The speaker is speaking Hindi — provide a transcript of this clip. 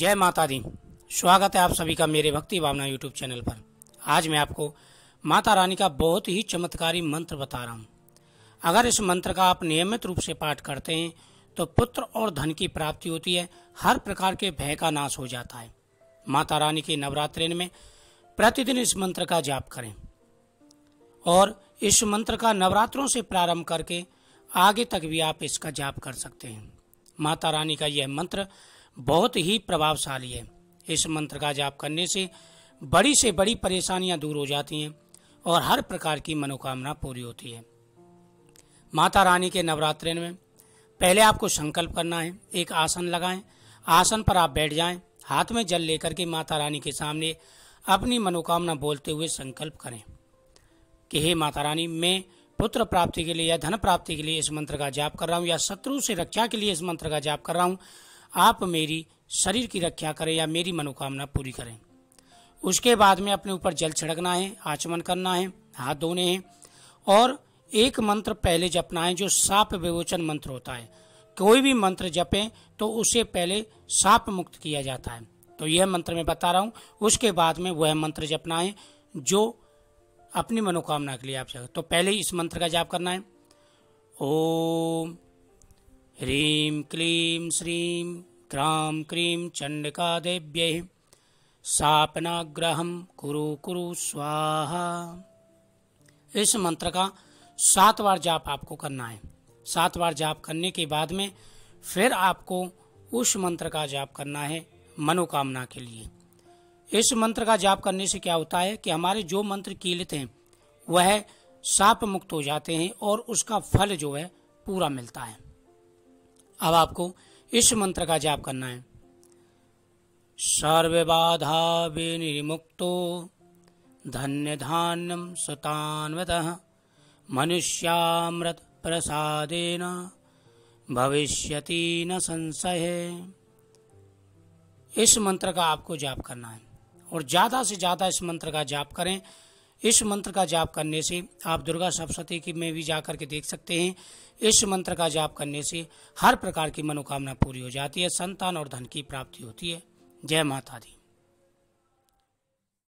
जय माता दी। स्वागत है आप सभी का मेरे भक्ति भावना यूट्यूब चैनल पर। आज मैं आपको माता रानी का बहुत ही चमत्कारी मंत्र बता रहा हूँ। अगर इस मंत्र का आप नियमित रूप से पाठ करते हैं तो पुत्र और धन की प्राप्ति होती है, हर प्रकार के भय का नाश हो जाता है। माता रानी के नवरात्रि में प्रतिदिन इस मंत्र का जाप करें और इस मंत्र का नवरात्रों से प्रारंभ करके आगे तक भी आप इसका जाप कर सकते हैं। माता रानी का यह मंत्र बहुत ही प्रभावशाली है। इस मंत्र का जाप करने से बड़ी परेशानियां दूर हो जाती हैं और हर प्रकार की मनोकामना पूरी होती है। माता रानी के नवरात्रे में पहले आपको संकल्प करना है। एक आसन लगाएं, आसन पर आप बैठ जाएं, हाथ में जल लेकर के माता रानी के सामने अपनी मनोकामना बोलते हुए संकल्प करें कि हे माता रानी, मैं पुत्र प्राप्ति के लिए या धन प्राप्ति के लिए इस मंत्र का जाप कर रहा हूँ या शत्रु से रक्षा के लिए इस मंत्र का जाप कर रहा हूँ। आप मेरी शरीर की रक्षा करें या मेरी मनोकामना पूरी करें। उसके बाद में अपने ऊपर जल छिड़कना है, आचमन करना है, हाथ धोने हैं और एक मंत्र पहले जपना है जो साप विमोचन मंत्र होता है। कोई भी मंत्र जपें तो उसे पहले साप मुक्त किया जाता है। तो यह मंत्र मैं बता रहा हूँ, उसके बाद में वह मंत्र जपना है जो अपनी मनोकामना के लिए आप चाहते। तो पहले इस मंत्र का जाप करना है। ओम ह्रीं क्लीं श्रीं क्रां क्रीं चंडिका देव्यै शापनाग्रहं कुरु कुरु स्वाहा। इस मंत्र का 7 बार जाप आपको करना है। 7 बार जाप करने के बाद में फिर आपको उस मंत्र का जाप करना है मनोकामना के लिए। इस मंत्र का जाप करने से क्या होता है कि हमारे जो मंत्र कीलित हैं वह शाप मुक्त हो जाते हैं और उसका फल जो है पूरा मिलता है। अब आपको इस मंत्र का जाप करना है। सर्व बाधा विनिर्मुक्तो धन्य धान्यम सुतान्वितः मनुष्यामृत प्रसादेन भविष्यति न संशय। इस मंत्र का आपको जाप करना है और ज़्यादा से ज़्यादा इस मंत्र का जाप करें। इस मंत्र का जाप करने से आप दुर्गा सप्तशती की में भी जा कर के देख सकते हैं। इस मंत्र का जाप करने से हर प्रकार की मनोकामना पूरी हो जाती है, संतान और धन की प्राप्ति होती है। जय माता दी।